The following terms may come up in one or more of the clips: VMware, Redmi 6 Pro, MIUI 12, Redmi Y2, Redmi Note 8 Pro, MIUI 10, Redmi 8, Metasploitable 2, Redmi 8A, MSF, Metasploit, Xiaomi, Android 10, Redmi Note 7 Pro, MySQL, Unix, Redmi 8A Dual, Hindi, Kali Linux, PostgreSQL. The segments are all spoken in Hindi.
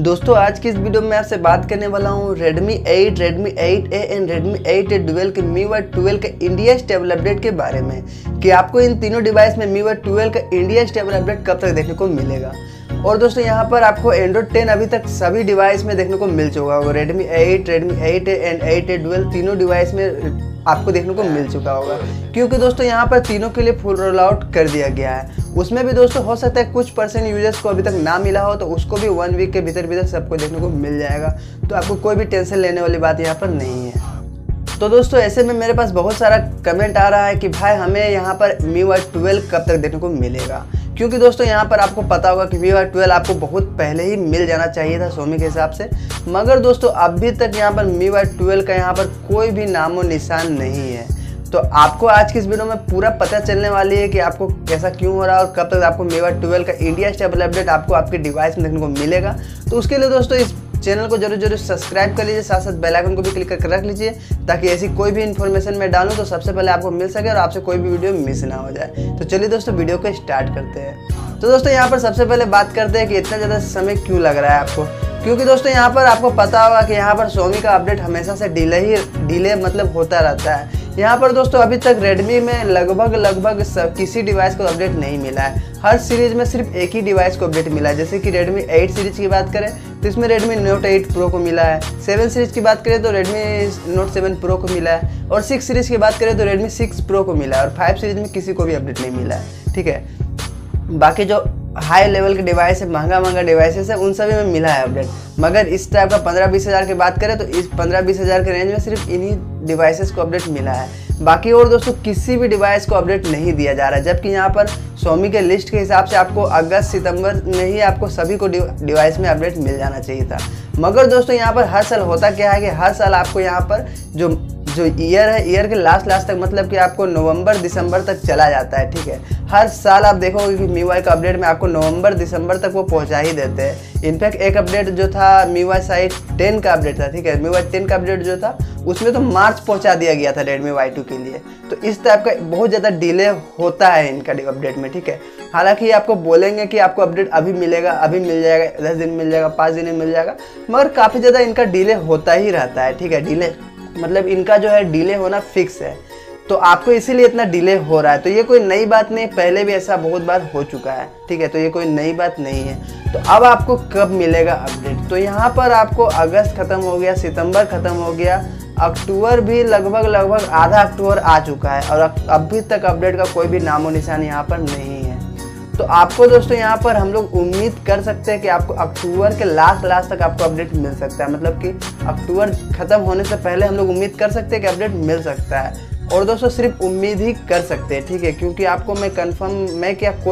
दोस्तों आज की इस वीडियो में आपसे बात करने वाला हूँ Redmi 8, Redmi 8A and Redmi 8A Dual के MIUI 12 के इंडिया स्टेबल अपडेट के बारे में कि आपको इन तीनों डिवाइस में MIUI 12 का इंडिया स्टेबल अपडेट कब तक देखने को मिलेगा। और दोस्तों यहाँ पर आपको Android 10 अभी तक सभी डिवाइस में देखने को मिल चुका होगा। Redmi 8, Redmi 8A and 8A Dual तीनों डिवाइस में आपको देखने को मिल चुका होगा, क्योंकि दोस्तों यहाँ पर तीनों के लिए फुल रोल आउट कर दिया गया है। उसमें भी दोस्तों हो सकता है कुछ परसेंट यूजर्स को अभी तक ना मिला हो, तो उसको भी 1 वीक के भीतर सबको देखने को मिल जाएगा, तो आपको कोई भी टेंशन लेने वाली बात यहाँ पर नहीं है। तो दोस्तों ऐसे में मेरे पास बहुत सारा कमेंट आ रहा है कि भाई हमें यहाँ पर MIUI 12 कब तक देखने को मिलेगा, क्योंकि दोस्तों यहाँ पर आपको पता होगा कि MIUI 12 आपको बहुत पहले ही मिल जाना चाहिए था Xiaomi के हिसाब से, मगर दोस्तों अभी तक यहाँ पर MIUI 12 का यहाँ पर कोई भी नामो निशान नहीं है। तो आपको आज की इस वीडियो में पूरा पता चलने वाली है कि आपको कैसा क्यों हो रहा है और कब तक आपको MIUI 12 का इंडिया स्टेबल अपडेट आपको आपके डिवाइस में देखने को मिलेगा। तो उसके लिए दोस्तों इस चैनल को जरूर सब्सक्राइब कर लीजिए, साथ साथ बेल आइकन को भी क्लिक करके रख लीजिए, ताकि ऐसी कोई भी इन्फॉर्मेशन मैं डालूं तो सबसे पहले आपको मिल सके और आपसे कोई भी वीडियो मिस ना हो जाए। तो चलिए दोस्तों वीडियो को स्टार्ट करते हैं। तो दोस्तों यहाँ पर सबसे पहले बात करते हैं कि इतना ज़्यादा समय क्यों लग रहा है आपको, क्योंकि दोस्तों यहाँ पर आपको पता होगा कि यहाँ पर Xiaomi का अपडेट हमेशा से डिले मतलब होता रहता है। यहाँ पर दोस्तों अभी तक Redmi में लगभग किसी डिवाइस को अपडेट नहीं मिला है। हर सीरीज़ में सिर्फ एक ही डिवाइस को अपडेट मिला है। जैसे कि Redmi 8 सीरीज़ की बात करें तो इसमें Redmi Note 8 Pro को मिला है, 7 सीरीज़ की बात करें तो Redmi Note 7 Pro को मिला है, और 6 सीरीज़ की बात करें तो Redmi 6 Pro को मिला है, और 5 सीरीज़ में किसी को भी अपडेट नहीं मिला है। ठीक है, बाकी जो हाई लेवल के डिवाइस है, महंगा डिवाइसेस है, उन सभी में मिला है अपडेट, मगर इस टाइप का 15-20 हज़ार की बात करें तो इस 15-20 हज़ार के रेंज में सिर्फ इन्हीं डिवाइसेस को अपडेट मिला है। बाकी और दोस्तों किसी भी डिवाइस को अपडेट नहीं दिया जा रहा है, जबकि यहाँ पर Xiaomi के लिस्ट के हिसाब से आपको अगस्त सितंबर में ही आपको सभी को डिवाइस में अपडेट मिल जाना चाहिए था। मगर दोस्तों यहाँ पर हर साल होता क्या है कि हर साल आपको यहाँ पर जो ईयर है, ईयर के लास्ट तक, मतलब कि आपको नवंबर दिसंबर तक चला जाता है। ठीक है, हर साल आप देखोगे कि MIUI का अपडेट में आपको नवंबर दिसंबर तक वो पहुंचा ही देते हैं। इनफैक्ट एक अपडेट जो था MIUI 10 का अपडेट था, ठीक है, MIUI 10 का अपडेट जो था उसमें तो मार्च पहुंचा दिया गया था Redmi Y2 के लिए। तो इस टाइप का बहुत ज़्यादा डिले होता है इनका अपडेट में। ठीक है, हालांकि आपको बोलेंगे कि आपको अपडेट अभी मिलेगा, अभी मिल जाएगा, 10 दिन मिल जाएगा, 5 दिन में मिल जाएगा, मगर काफ़ी ज़्यादा इनका डिले होता ही रहता है। ठीक है, डिले मतलब इनका जो है डिले होना फिक्स है, तो आपको इसीलिए इतना डिले हो रहा है। तो ये कोई नई बात नहीं, पहले भी ऐसा बहुत बार हो चुका है। ठीक है, तो ये कोई नई बात नहीं है। तो अब आपको कब मिलेगा अपडेट, तो यहाँ पर आपको अगस्त ख़त्म हो गया, सितंबर ख़त्म हो गया, अक्टूबर भी लगभग आधा अक्टूबर आ चुका है और अभी तक अपडेट का कोई भी नामो निशान यहाँ पर नहीं है। तो आपको दोस्तों यहाँ पर हम लोग उम्मीद कर सकते हैं कि आपको अक्टूबर के लास्ट तक आपको अपडेट मिल सकता है, मतलब कि अक्टूबर ख़त्म होने से पहले हम लोग उम्मीद कर सकते हैं कि अपडेट मिल सकता है। और दोस्तों सिर्फ उम्मीद ही कर सकते हैं, ठीक है, क्योंकि आपको कोई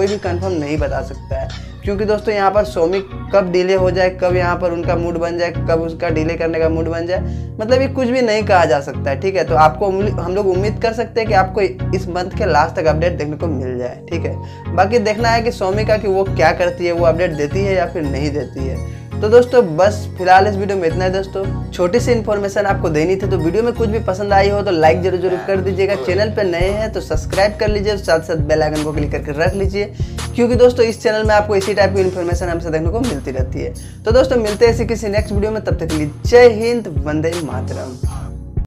भी कंफर्म नहीं बता सकता है, क्योंकि दोस्तों यहाँ पर Xiaomi कब डिले हो जाए, कब यहाँ पर उनका मूड बन जाए, कब उसका डिले करने का मूड बन जाए, मतलब ये कुछ भी नहीं कहा जा सकता है। ठीक है, तो आपको हम लोग उम्मीद कर सकते हैं कि आपको इस मंथ के लास्ट तक अपडेट देखने को मिल जाए। ठीक है, बाकी देखना है कि Xiaomi का कि वो क्या करती है, वो अपडेट देती है या फिर नहीं देती है। तो दोस्तों बस फिलहाल इस वीडियो में इतना है। दोस्तों छोटी सी इन्फॉर्मेशन आपको देनी थी, तो वीडियो में कुछ भी पसंद आई हो तो लाइक जरूर कर दीजिएगा। चैनल पर नए हैं तो सब्सक्राइब कर लीजिए और साथ बेल आइकन को क्लिक करके रख लीजिए, क्योंकि दोस्तों इस चैनल में आपको इसी टाइप की इन्फॉर्मेशन हमसे देखने को मिलती रहती है। तो दोस्तों मिलते हैं किसी नेक्स्ट वीडियो में, तब तक के लिए जय हिंद, वंदे मातरम।